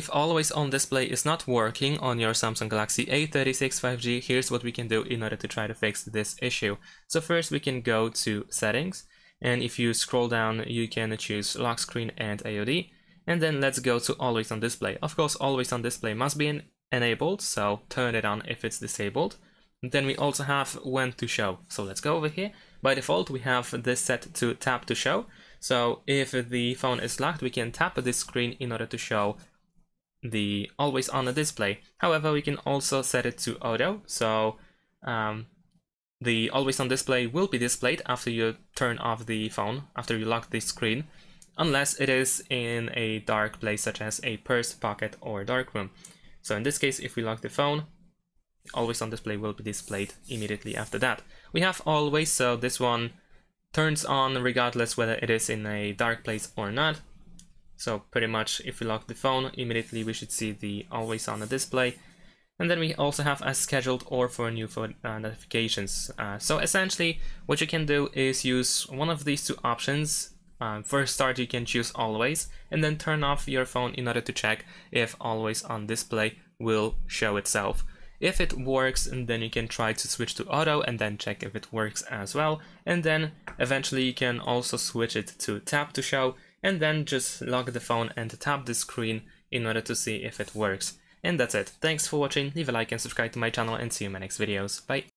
If always on display is not working on your Samsung Galaxy A36 5G, here's what we can do in order to try to fix this issue. So first we can go to settings, and if you scroll down you can choose lock screen and AOD, and then let's go to always on display. Of course always on display must be enabled, so turn it on if it's disabled. Then we also have when to show, so let's go over here. By default we have this set to tap to show, so if the phone is locked we can tap this screen in order to show the always on the display. However, we can also set it to auto, so the always on display will be displayed after you turn off the phone, after you lock the screen, unless it is in a dark place such as a purse, pocket or dark room. So in this case, if we lock the phone, always on display will be displayed immediately after that. We have always, so this one turns on regardless whether it is in a dark place or not. So pretty much if we lock the phone, immediately we should see the always on the display. And then we also have as scheduled or for new notifications. So essentially what you can do is use one of these two options. For start you can choose always and then turn off your phone in order to check if always on display will show itself. If it works, and then you can try to switch to auto and then check if it works as well. And then eventually you can also switch it to tap to show, and then just lock the phone and tap the screen in order to see if it works. And that's it. Thanks for watching, leave a like and subscribe to my channel, and see you in my next videos. Bye!